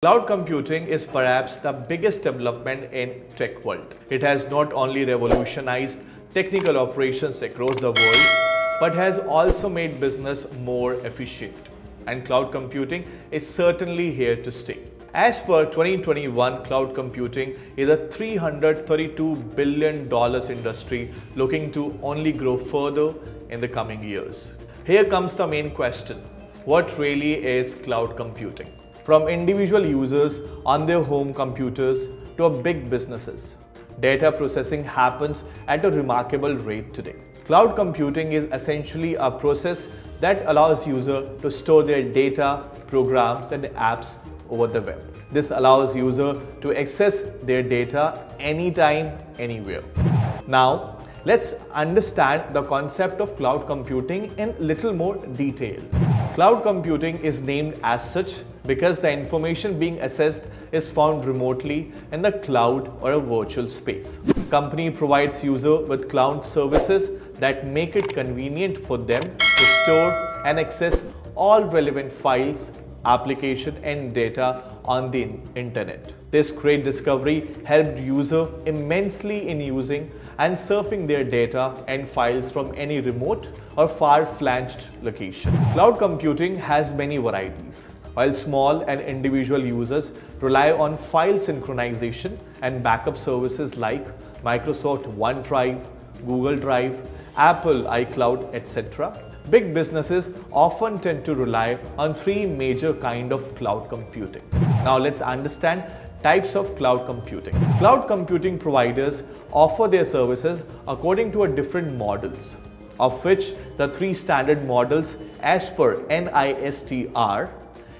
Cloud computing is perhaps the biggest development in tech world. It has not only revolutionized technical operations across the world, but has also made business more efficient. And cloud computing is certainly here to stay. As per 2021, cloud computing is a $332 billion industry looking to only grow further in the coming years. Here comes the main question. What really is cloud computing? From individual users on their home computers to big businesses, data processing happens at a remarkable rate today. Cloud computing is essentially a process that allows users to store their data, programs and apps over the web. This allows users to access their data anytime, anywhere. Now, let's understand the concept of cloud computing in little more detail. Cloud computing is named as such because the information being accessed is found remotely in the cloud or a virtual space. Company provides users with cloud services that make it convenient for them to store and access all relevant files, application and data on the internet. This great discovery helped users immensely in using and surfing their data and files from any remote or far-flung location. Cloud computing has many varieties. While small and individual users rely on file synchronization and backup services like Microsoft OneDrive, Google Drive, Apple iCloud, etc., big businesses often tend to rely on three major kinds of cloud computing. Now let's understand types of cloud computing. Cloud computing providers offer their services according to different models, of which the three standard models as per NIST are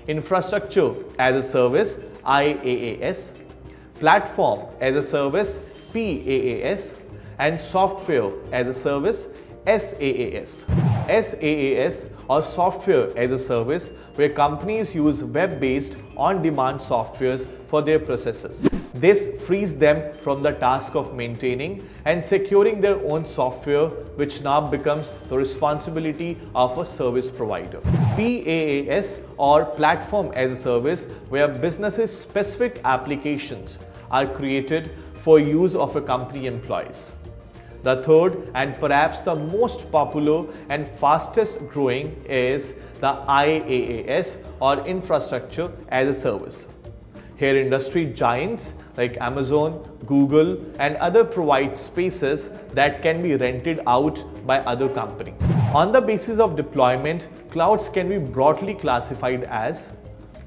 Infrastructure as a Service (IaaS), Platform as a Service (PaaS), and Software as a Service (SaaS). SaaS or Software as a Service where companies use web-based on-demand softwares for their processes. This frees them from the task of maintaining and securing their own software, which now becomes the responsibility of a service provider. PaaS or Platform as a Service where businesses' specific applications are created for use of a company employees. The third and perhaps the most popular and fastest growing is the IaaS or Infrastructure as a Service. Here industry giants like Amazon, Google and other provide spaces that can be rented out by other companies. On the basis of deployment, clouds can be broadly classified as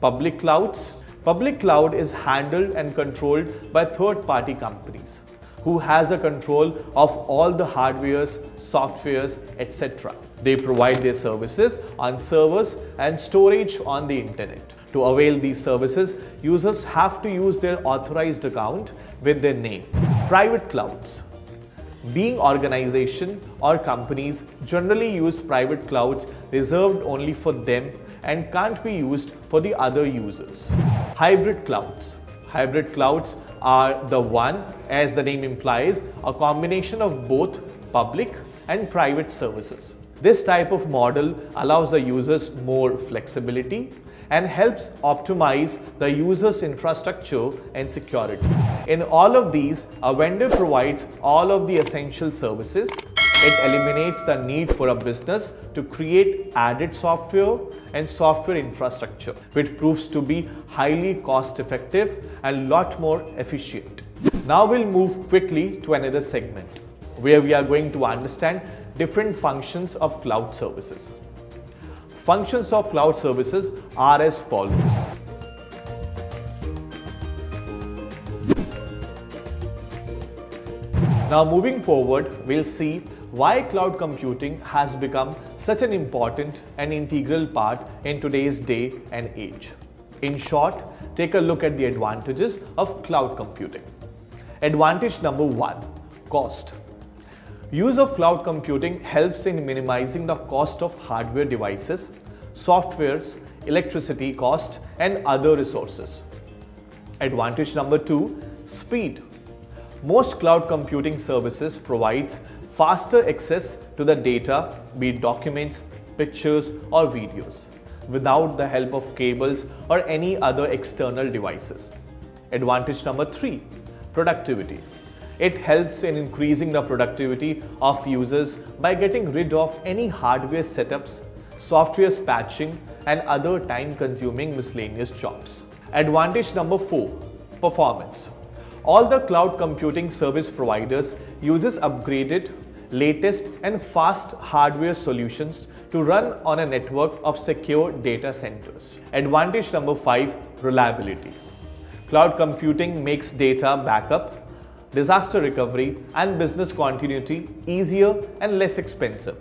public clouds. Public cloud is handled and controlled by third-party companies who has the control of all the hardwares, softwares, etc. They provide their services on servers and storage on the internet. To avail these services, users have to use their authorized account with their name. Private clouds. Being organizations or companies generally use private clouds reserved only for them and can't be used for the other users. Hybrid clouds. Hybrid clouds are the one, as the name implies, a combination of both public and private services. This type of model allows the users more flexibility and helps optimize the user's infrastructure and security. In all of these, a vendor provides all of the essential services. It eliminates the need for a business to create added software and software infrastructure, which proves to be highly cost-effective and lot more efficient. Now we'll move quickly to another segment where we are going to understand different functions of cloud services. Functions of cloud services are as follows. Now moving forward, we'll see why cloud computing has become such an important and integral part in today's day and age. In short, take a look at the advantages of cloud computing. Advantage number one, cost. Use of cloud computing helps in minimizing the cost of hardware devices, softwares, electricity cost, and other resources. Advantage number two, speed. Most cloud computing services provides faster access to the data, be it documents, pictures, or videos. without the help of cables or any other external devices. Advantage number 3, productivity. It helps in increasing the productivity of users by getting rid of any hardware setups, software patching, and other time-consuming miscellaneous jobs. Advantage number 4, performance. All the cloud computing service providers uses upgraded, latest and fast hardware solutions to run on a network of secure data centers. Advantage number 5, reliability. Cloud computing makes data backup, disaster recovery and business continuity easier and less expensive,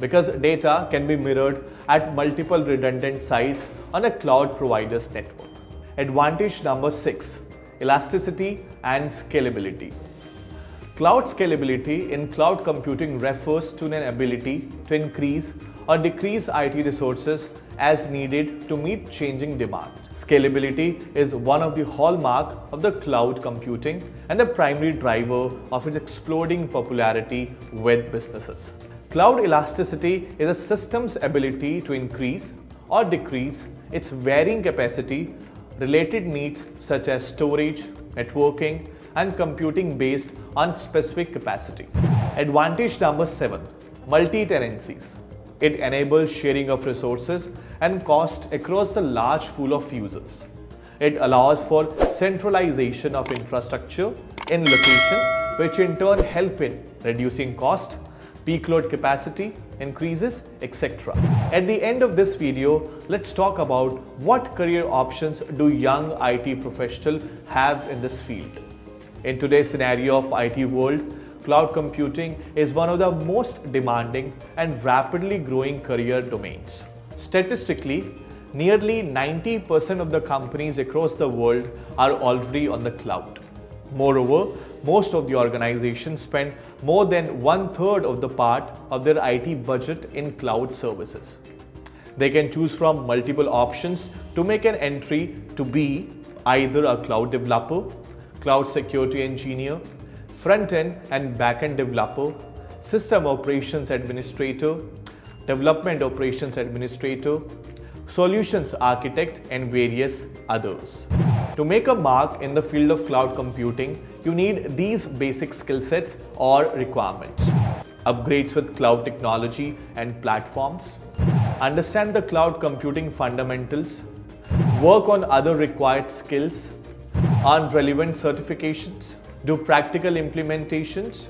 because data can be mirrored at multiple redundant sites on a cloud provider's network. Advantage number 6, elasticity and scalability. Cloud scalability in cloud computing refers to an ability to increase or decrease IT resources as needed to meet changing demand. Scalability is one of the hallmarks of the cloud computing and the primary driver of its exploding popularity with businesses. Cloud elasticity is a system's ability to increase or decrease its varying capacity, related needs such as storage, networking, and computing based on specific capacity. Advantage number 7, multi-tenancies. It enables sharing of resources and cost across the large pool of users. It allows for centralization of infrastructure in location, which in turn help in reducing cost, peak load capacity increases, etc. At the end of this video, let's talk about what career options do young IT professionals have in this field. In today's scenario of IT world, cloud computing is one of the most demanding and rapidly growing career domains. Statistically, nearly 90% of the companies across the world are already on the cloud. Moreover, most of the organizations spend more than 1/3 of the part of their IT budget in cloud services. They can choose from multiple options to make an entry to be either a cloud developer, cloud security engineer, front-end and back-end developer, system operations administrator, development operations administrator, solutions architect, and various others. To make a mark in the field of cloud computing, you need these basic skill sets or requirements. Upgrades with cloud technology and platforms. Understand the cloud computing fundamentals. Work on other required skills. Earn relevant certifications. Do practical implementations.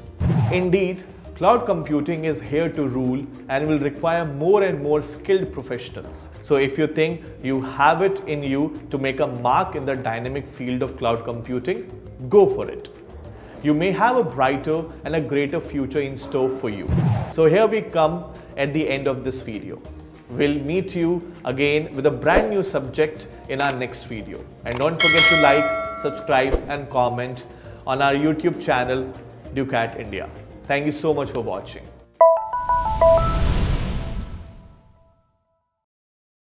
Indeed, cloud computing is here to rule and will require more and more skilled professionals. So if you think you have it in you to make a mark in the dynamic field of cloud computing, go for it. You may have a brighter and a greater future in store for you. So here we come at the end of this video. We'll meet you again with a brand new subject in our next video. And don't forget to like, subscribe and comment on our YouTube channel, Ducat India. Thank you so much for watching.